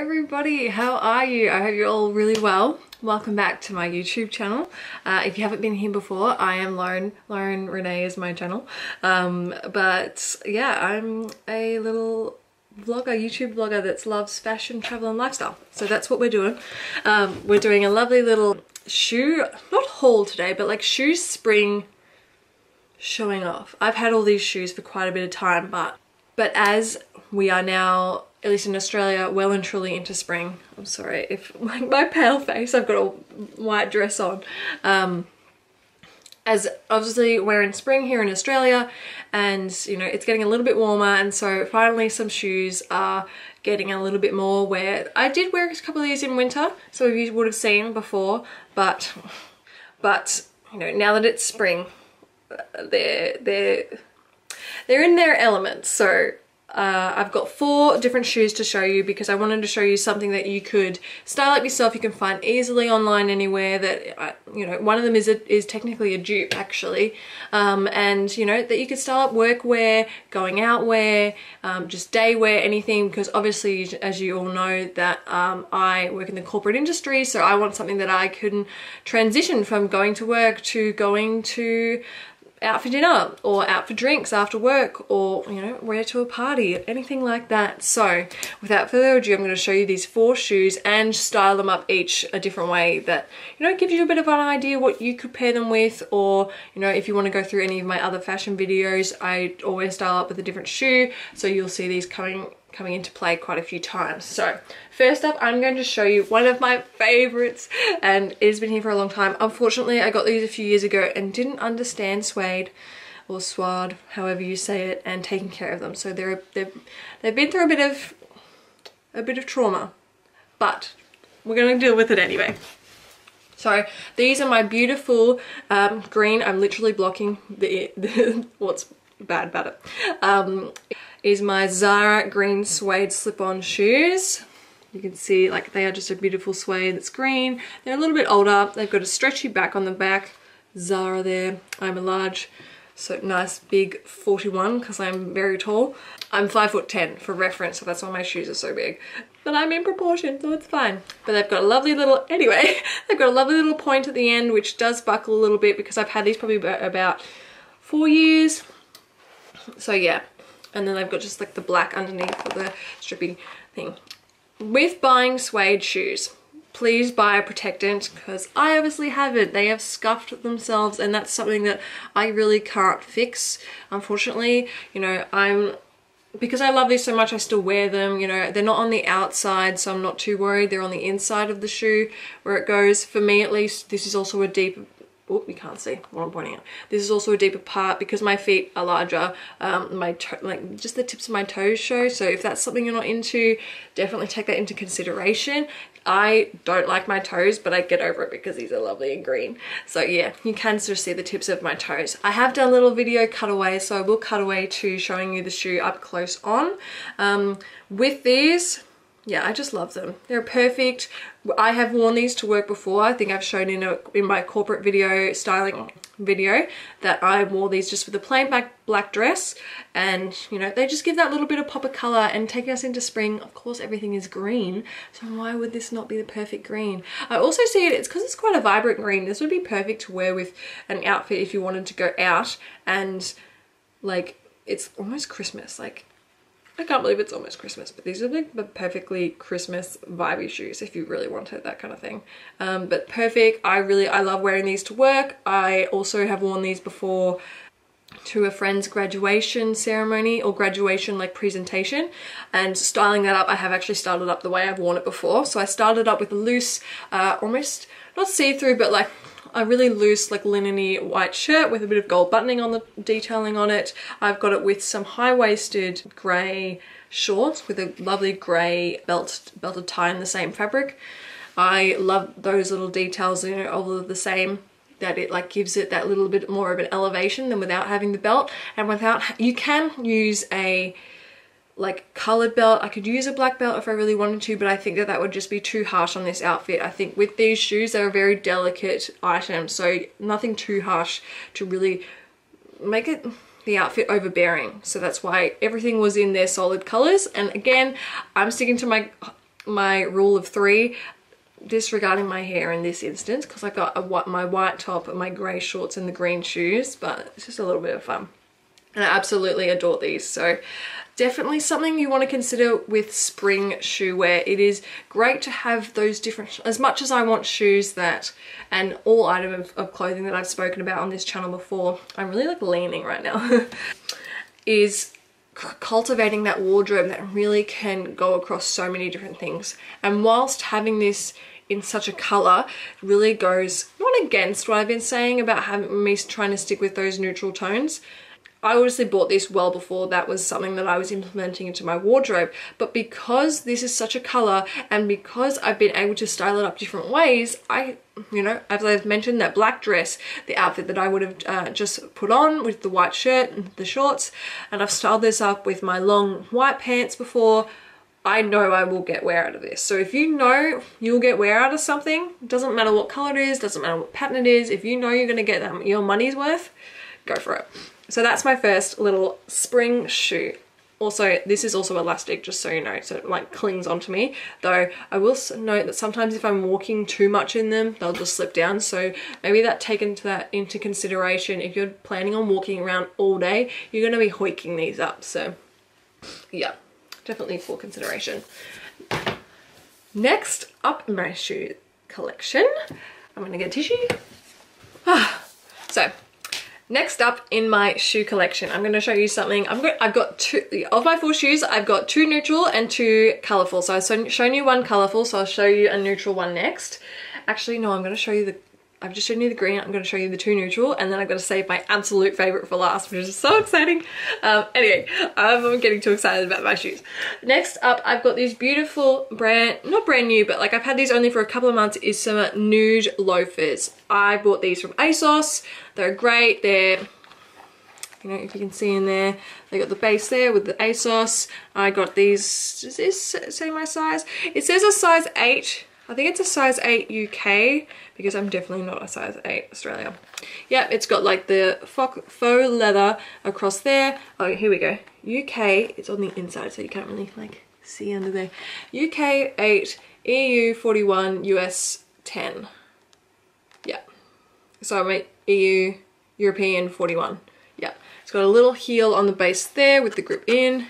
everybody, how are you? I hope you're all really well. Welcome back to my YouTube channel. If you haven't been here before, I am Lauren. Lauren Renee is my channel. But yeah, I'm a little vlogger, YouTube vlogger that loves fashion, travel and lifestyle. So that's what we're doing. We're doing a lovely little shoe, not haul today, but like shoe spring showing off. I've had all these shoes for quite a bit of time, but as we are now, at least in Australia, well and truly into spring. I'm sorry if my pale face, I've got a white dress on. As obviously we're in spring here in Australia and you know, it's getting a little bit warmer, and so finally some shoes are getting a little bit more wear. I did wear a couple of these in winter, so you would have seen before, but you know, now that it's spring, they're in their elements. So I've got 4 different shoes to show you because I wanted to show you something that you could style up yourself. You can find easily online anywhere. That you know, one of them is technically a dupe actually, and you know that you could style up work wear, going out wear, just day wear, anything. Because obviously, as you all know, that I work in the corporate industry, so I want something that I can transition from going to work to going to out for dinner or out for drinks after work, or you know, wear to a party, anything like that. So without further ado, I'm going to show you these 4 shoes and style them up each a different way that, you know, gives you a bit of an idea what you could pair them with. Or you know, if you want to go through any of my other fashion videos, I always style up with a different shoe, so you'll see these coming into play quite a few times. So first up, I'm going to show you one of my favorites, and it has been here for a long time. Unfortunately, I got these a few years ago and didn't understand suede or suede, however you say it, and taking care of them. So they've been through a bit of trauma, but we're going to deal with it anyway. So these are my beautiful green. I'm literally blocking the what's bad about it. Is my Zara green suede slip-on shoes. You can see like they are just a beautiful suede that's green. They're a little bit older. They've got a stretchy back on the back. Zara there. I'm a large, so nice big 41 because I'm very tall. I'm 5'10" for reference, so that's why my shoes are so big. But I'm in proportion, so it's fine. But they've got a lovely little, anyway, they've got a lovely little point at the end which does buckle a little bit because I've had these probably about 4 years. So yeah. And then they've got just like the black underneath for the strippy thing. With buying suede shoes, please buy a protectant because I obviously haven't. They have scuffed themselves, and that's something that I really can't fix. Unfortunately, you know, because I love these so much, I still wear them. You know, they're not on the outside, so I'm not too worried. They're on the inside of the shoe where it goes. For me at least, this is also a deep... Oh, you can't see what I'm pointing at. This is also a deeper part because my feet are larger. My toe, like just the tips of my toes show. So if that's something you're not into, definitely take that into consideration. I don't like my toes, but I get over it because these are lovely and green. So yeah, you can sort of see the tips of my toes. I have done a little video cutaway, so I will cut away to showing you the shoe up close on. With these, yeah, I just love them. They're perfect. I have worn these to work before. I think I've shown in my corporate video styling video that I wore these just with a plain black dress, and you know, they just give that little bit of pop of color. And taking us into spring, of course everything is green, so why would this not be the perfect green? I also see it's because it's quite a vibrant green. This would be perfect to wear with an outfit if you wanted to go out, and like it's almost Christmas. Like I can't believe it's almost Christmas, but these are like the perfectly Christmas vibey shoes if you really want it, that kind of thing. But perfect. I love wearing these to work. I also have worn these before to a friend's graduation ceremony or graduation like presentation, and styling that up, I have actually styled it up the way I've worn it before. So I started up with a loose, almost not see-through, but like a really loose like linen-y white shirt with a bit of gold buttoning on the detailing on it. I've got it with some high-waisted grey shorts with a lovely grey belted tie in the same fabric. I love those little details, you know, all of the same, that it like gives it that little bit more of an elevation than without having the belt. And without, you can use a like colored belt. I could use a black belt if I really wanted to, but I think that that would just be too harsh on this outfit. I think with these shoes, they're a very delicate item, so nothing too harsh to really make it the outfit overbearing. So that's why everything was in their solid colors. And again, I'm sticking to my my rule of three, disregarding my hair in this instance, because I got my white top and my grey shorts and the green shoes, but it's just a little bit of fun. And I absolutely adore these, so definitely something you want to consider with spring shoe wear. It is great to have those different, as much as I want shoes that, and all item of clothing that I've spoken about on this channel before, I'm really like leaning right now, is cultivating that wardrobe that really can go across so many different things. And whilst having this in such a color really goes not against what I've been saying about having me trying to stick with those neutral tones. I obviously bought this well before that was something that I was implementing into my wardrobe, but because this is such a color and because I've been able to style it up different ways, you know, as I've mentioned, that black dress, the outfit that I would have just put on with the white shirt and the shorts, and I've styled this up with my long white pants before, I know I will get wear out of this. So if you know you'll get wear out of something, doesn't matter what color it is, doesn't matter what pattern it is, if you know you're going to get that, your money's worth, go for it. So that's my first little spring shoe. Also, this is also elastic, just so you know, so it like clings onto me. Though I will note that sometimes if I'm walking too much in them, they'll just slip down. So maybe take that into consideration. If you're planning on walking around all day, you're gonna be hoiking these up. So yeah, definitely for consideration. Next up in my shoe collection, I'm gonna get a tissue. So. Next up in my shoe collection, I'm going to show you something. I've got two of my full shoes. I've got two neutral and two colorful. So I've shown you one colorful, so I'll show you a neutral one next. Actually, no, I'm going to show you the. I've just shown you the green. I'm going to show you the two neutral, and then I've got to save my absolute favorite for last, which is so exciting. Anyway, I'm getting too excited about my shoes. Next up, I've got these beautiful not brand new, but like I've had these only for a couple of months, is some nude loafers. I bought these from ASOS. They're great. They're, you know, if you can see in there, they got the base there with the ASOS. I got these, does this say my size? It says a size 8. I think it's a size 8 UK, because I'm definitely not a size 8 Australia. Yep, it's got like the faux leather across there. Oh, here we go. UK, it's on the inside, so you can't really like see under there. UK 8, EU 41, US 10. Yeah. So I'm at EU, European 41. Yeah. It's got a little heel on the base there with the grip in.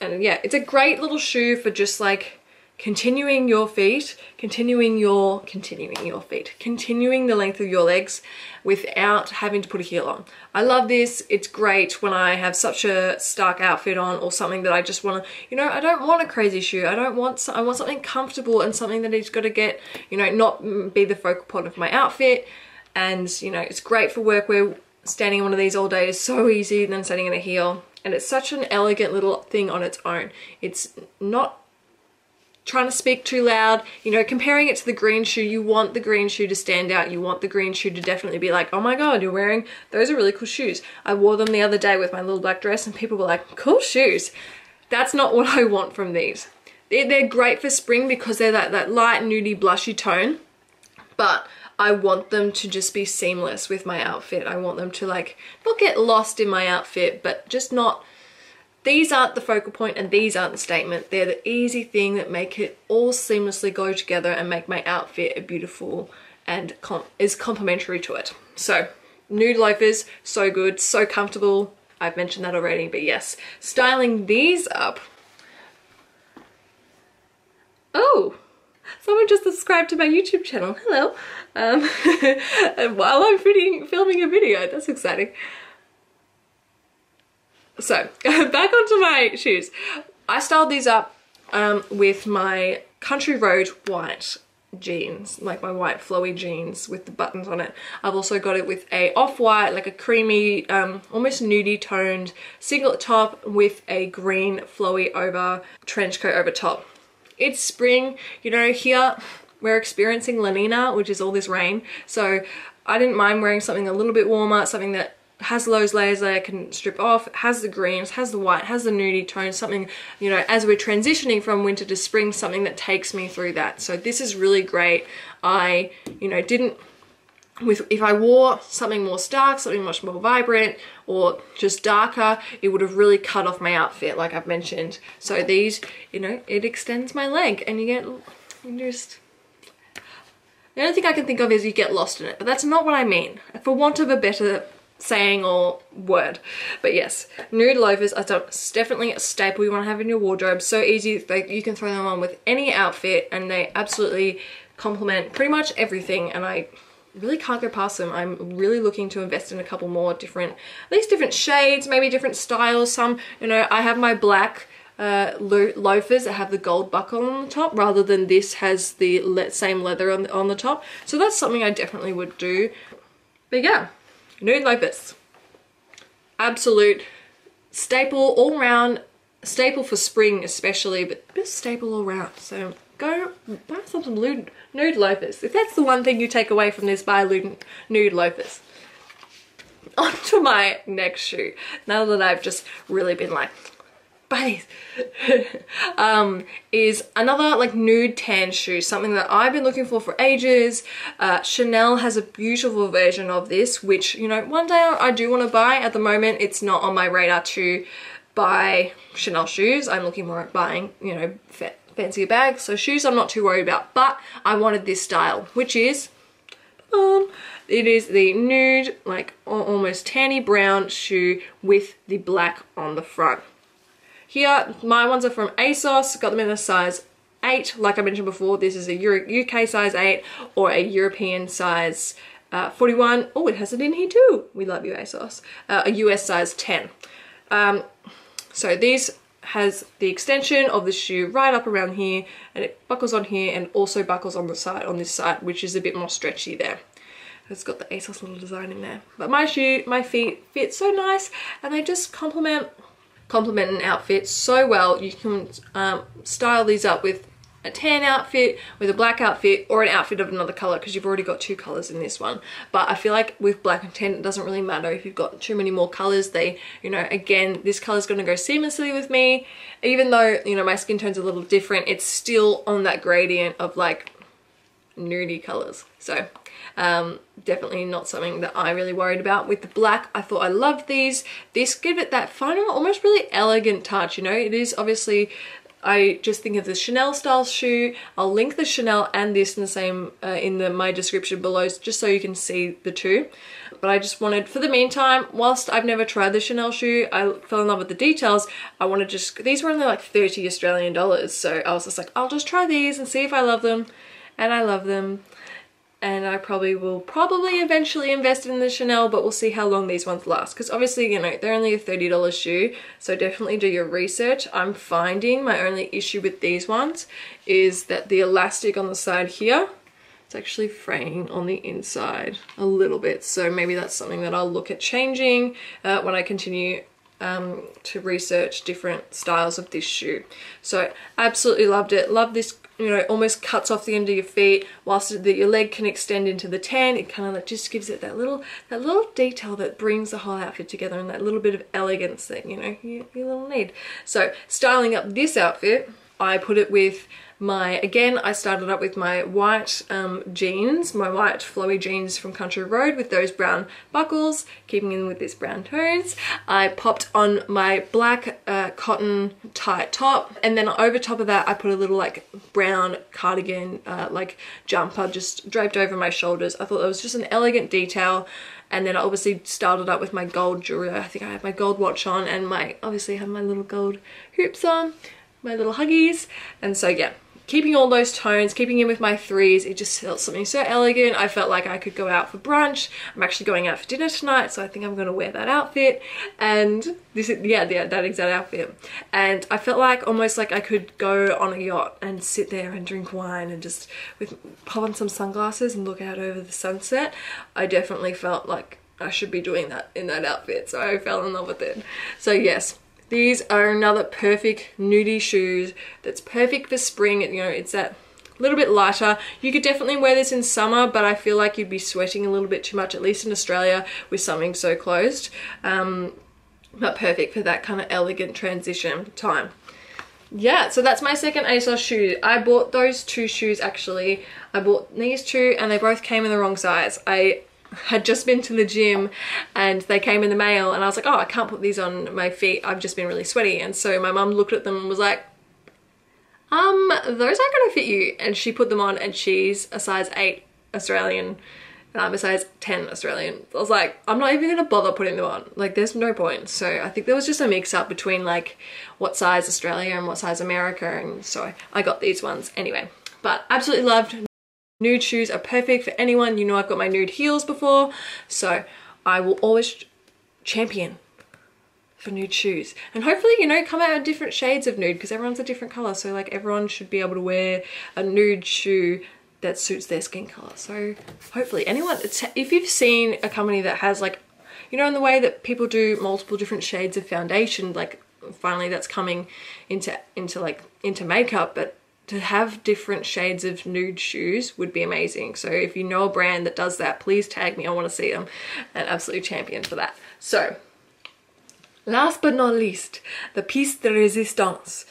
And yeah, it's a great little shoe for just like continuing your feet, continuing the length of your legs without having to put a heel on. I love this. It's great when I have such a stark outfit on or something that I just want to, you know, I don't want a crazy shoe. I want something comfortable and something that it's got to get, you know, not be the focal point of my outfit. And, you know, it's great for workwear. Standing in one of these all day is so easy than standing in a heel. And it's such an elegant little thing on its own. It's not trying to speak too loud, you know, comparing it to the green shoe, you want the green shoe to stand out. You want the green shoe to definitely be like, oh my God, you're wearing, those are really cool shoes. I wore them the other day with my little black dress and people were like, cool shoes. That's not what I want from these. They're great for spring because they're that light, nudie, blushy tone, but I want them to just be seamless with my outfit. I want them to like, not get lost in my outfit, but just not, these aren't the focal point and these aren't the statement. They're the easy thing that make it all seamlessly go together and make my outfit beautiful and is complementary to it. So nude loafers, so good, so comfortable. I've mentioned that already, but yes, styling these up. Oh, someone just subscribed to my YouTube channel. Hello. While I'm filming a video, that's exciting. So back onto my shoes. I styled these up with my Country Road white jeans, like my white flowy jeans with the buttons on it. I've also got it with a off-white, like a creamy, almost nudie toned singlet top with a green flowy over trench coat over top. It's spring, you know, here we're experiencing La Niña, which is all this rain. So I didn't mind wearing something a little bit warmer, something that has those layers that I can strip off, has the greens, has the white, has the nudie tone, something, you know, as we're transitioning from winter to spring, something that takes me through that. So this is really great. I, you know, didn't if I wore something more stark, something much more vibrant or just darker, it would have really cut off my outfit, like I've mentioned. So these, you know, it extends my leg and you get, you just, the only thing I can think of is you get lost in it, but that's not what I mean, for want of a better saying or word. But yes, nude loafers are definitely a staple you want to have in your wardrobe. So easy, like you can throw them on with any outfit and they absolutely complement pretty much everything, and I really can't go past them. I'm really looking to invest in a couple more different, at least different shades, maybe different styles. Some, you know, I have my black loafers that have the gold buckle on the top rather than this has the same leather on the top. So that's something I definitely would do. But yeah, nude loafers, absolute staple all round, staple for spring especially, but just staple all round. So go buy some nude loafers. If that's the one thing you take away from this, buy nude loafers. Onto my next shoe, now that I've just really been like, is another like nude tan shoe, something that I've been looking for ages. Chanel has a beautiful version of this, which, you know, one day I do want to buy. At the moment it's not on my radar to buy Chanel shoes. I'm looking more at buying, you know, fancier bags. So shoes I'm not too worried about, but I wanted this style, which is it is the nude, like almost tanny brown shoe with the black on the front. Here, my ones are from ASOS, got them in a size 8. Like I mentioned before, this is a UK size 8 or a European size 41. Oh, it has it in here too. We love you, ASOS. A US size 10. So these has the extension of the shoe right up around here, and it buckles on here and also buckles on the side, on this side, which is a bit more stretchy there. It's got the ASOS little design in there. But my shoe, my feet fit so nice, and they just complement an outfit so well. You can style these up with a tan outfit, with a black outfit, or an outfit of another color, because you've already got two colors in this one. But I feel like with black and tan, it doesn't really matter if you've got too many more colors. They, you know, again, this color is going to go seamlessly with me, even though, you know, my skin tone's a little different. It's still on that gradient of like nudie colors. So definitely not something that I really worried about. With the black, I thought I loved these. This give it that final, almost really elegant touch, you know. It is obviously, I just think of the Chanel style shoe. I'll link the Chanel and this in the same my description below, just so you can see the two. But I just wanted, for the meantime, whilst I've never tried the Chanel shoe, I fell in love with the details. I wanted, just, these were only like 30 Australian dollars. So I was just like, I'll just try these and see if I love them. And I love them, and I will probably eventually invest in the Chanel, but we'll see how long these ones last, because obviously, you know, they're only a $30 shoe, so definitely do your research. I'm finding my only issue with these ones is that the elastic on the side here, it's actually fraying on the inside a little bit, so maybe that's something that I'll look at changing when I continue to research different styles of this shoe. So absolutely loved it. Love this, you know, almost cuts off the end of your feet, whilst your leg can extend into the tan. It kind of like just gives it that little detail that brings the whole outfit together, and that little bit of elegance that, you know, you little need. So styling up this outfit, I put it with my, again, I started up with my white jeans, my white flowy jeans from Country Road with those brown buckles, keeping in with these brown tones. I popped on my black cotton tight top, and then over top of that I put a little like brown cardigan like jumper just draped over my shoulders. I thought that was just an elegant detail. And then I obviously styled it up with my gold jewelry. I think I had my gold watch on, and my, obviously had my little gold hoops on, my little huggies. And so yeah, keeping all those tones, keeping in with my threes, it just felt something so elegant. I felt like I could go out for brunch. I'm actually going out for dinner tonight, so I think I'm gonna wear that outfit. And this is, yeah, that exact outfit. And I felt like, almost like I could go on a yacht and sit there and drink wine and just pop on some sunglasses and look out over the sunset. I definitely felt like I should be doing that in that outfit, so I fell in love with it. So yes, these are another perfect nudie shoes that's perfect for spring. You know, it's that little bit lighter. You could definitely wear this in summer, but I feel like you'd be sweating a little bit too much, at least in Australia, with something so closed. But perfect for that kind of elegant transition time. yeah, so that's my second ASOS shoe. I bought those two shoes actually. I bought these two and they both came in the wrong size. I had just been to the gym and they came in the mail and I was like, oh, I can't put these on my feet. I've just been really sweaty. And so my mum looked at them and was like, those aren't gonna fit you. And she put them on and she's a size 8 Australian and I'm a size 10 Australian. I was like, I'm not even gonna bother putting them on. Like, there's no point. So I think there was just a mix up between like what size Australia and what size America. And so I got these ones anyway, but absolutely loved. Nude shoes are perfect for anyone. You know, I've got my nude heels before, so I will always champion for nude shoes. And hopefully, you know, come out with different shades of nude because everyone's a different color. So like everyone should be able to wear a nude shoe that suits their skin color. So hopefully anyone, if you've seen a company that has like, you know, in the way that people do multiple different shades of foundation, like finally that's coming into makeup, but to have different shades of nude shoes would be amazing. So if you know a brand that does that, please tag me. I want to see them. An absolute champion for that. So last but not least, the piece de resistance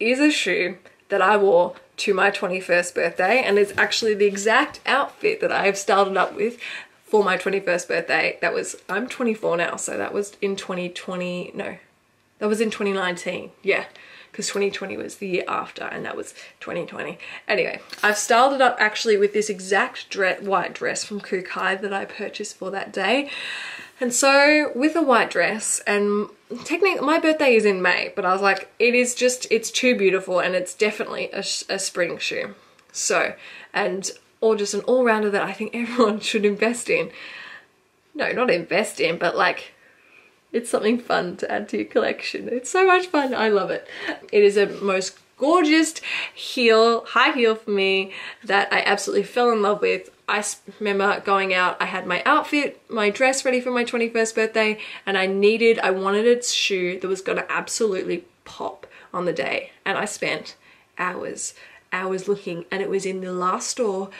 is a shoe that I wore to my 21st birthday. And it's actually the exact outfit that I have started up with for my 21st birthday. That was, I'm 24 now. So that was in 2020. No, that was in 2019. Yeah. Because 2020 was the year after and that was 2020. Anyway, I've styled it up actually with this exact white dress from Kukai that I purchased for that day. And so with a white dress, and technically my birthday is in May, but I was like, it is just, it's too beautiful and it's definitely a spring shoe. So, and or just an all-rounder that I think everyone should invest in. No, not invest in, but like, it's something fun to add to your collection. It's so much fun, I love it. It is a most gorgeous heel, high heel for me that I absolutely fell in love with. I remember going out, I had my outfit, my dress ready for my 21st birthday, and I wanted a shoe that was gonna absolutely pop on the day. And I spent hours looking, and it was in the last store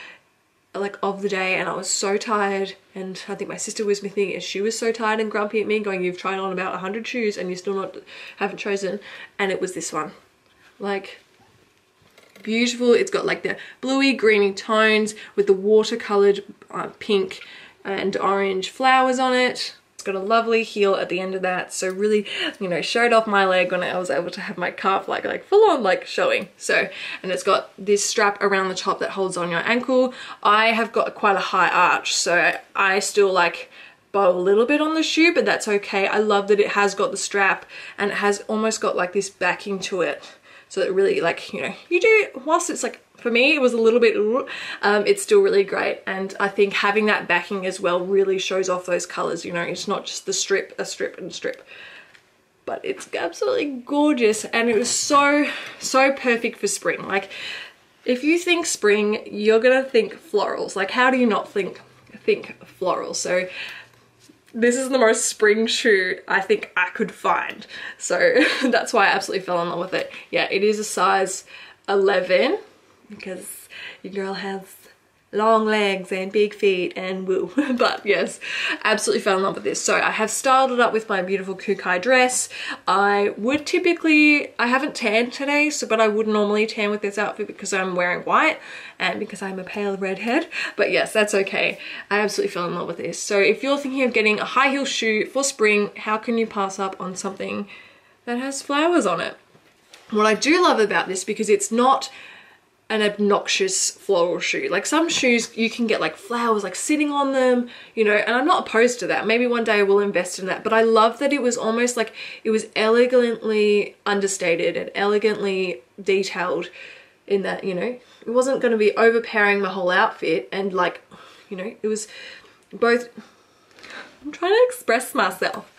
like of the day, and I was so tired, and I think my sister was with me and she was so tired and grumpy at me going, you've tried on about 100 shoes and you still haven't chosen. And it was this one, like beautiful. It's got like the bluey greeny tones with the watercolored pink and orange flowers on it. It's got a lovely heel at the end of that. So really, you know, showed off my leg when I was able to have my calf like full on like showing. So, and it's got this strap around the top that holds on your ankle. I have got quite a high arch, so I still like bow a little bit on the shoe, but that's okay. I love that it has got the strap and it has almost got like this backing to it. So it really like, you know, you do, whilst it's like, for me, it was a little bit, it's still really great. And I think having that backing as well really shows off those colors. You know, it's not just the strip, a strip and strip, but it's absolutely gorgeous. And it was so, so perfect for spring. Like if you think spring, you're gonna think florals. Like how do you not think florals? So this is the most spring shoe I think I could find. So that's why I absolutely fell in love with it. Yeah, it is a size 11. Because your girl has long legs and big feet and woo. But yes, absolutely fell in love with this. So I have styled it up with my beautiful Kukai dress. I haven't tanned today, so but I would normally tan with this outfit because I'm wearing white and because I'm a pale redhead. But yes, that's okay. I absolutely fell in love with this. So if you're thinking of getting a high heel shoe for spring, how can you pass up on something that has flowers on it? What I do love about this, because it's not an obnoxious floral shoe. Like some shoes you can get like flowers like sitting on them, you know, and I'm not opposed to that. Maybe one day I will invest in that, but I love that it was almost like it was elegantly understated and elegantly detailed in that, you know, it wasn't going to be overpowering the whole outfit. And like, you know, it was both, I'm trying to express myself.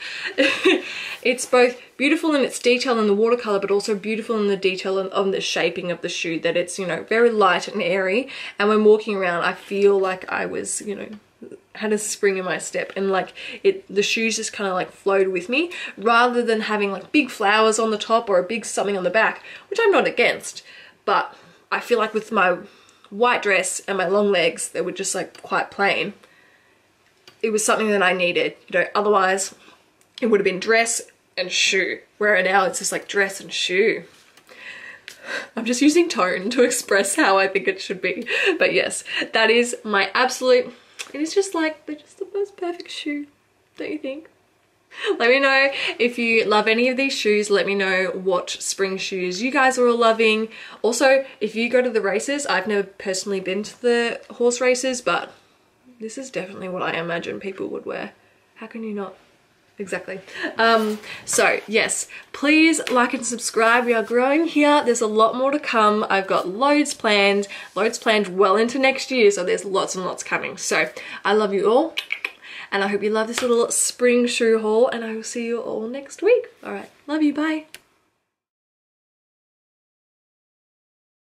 It's both beautiful in its detail in the watercolor, but also beautiful in the detail on the shaping of the shoe, that it's, you know, very light and airy. And when walking around, I feel like I was, you know, had a spring in my step, and like the shoes just kind of like flowed with me, rather than having like big flowers on the top or a big something on the back, which I'm not against. But I feel like with my white dress and my long legs, they were just like quite plain. It was something that I needed, you know, otherwise it would have been dress and shoe, where now it's just like dress and shoe. I'm just using tone to express how I think it should be. But yes, that is my absolute, it is just like, they're just the most perfect shoe, don't you think? Let me know if you love any of these shoes. Let me know what spring shoes you guys are all loving. Also, if you go to the races, I've never personally been to the horse races, but this is definitely what I imagine people would wear. How can you not? Exactly. So yes, please like and subscribe. We are growing here. There's a lot more to come. I've got loads planned well into next year. So there's lots and lots coming. So I love you all. And I hope you love this little spring shoe haul, and I will see you all next week. All right. Love you. Bye.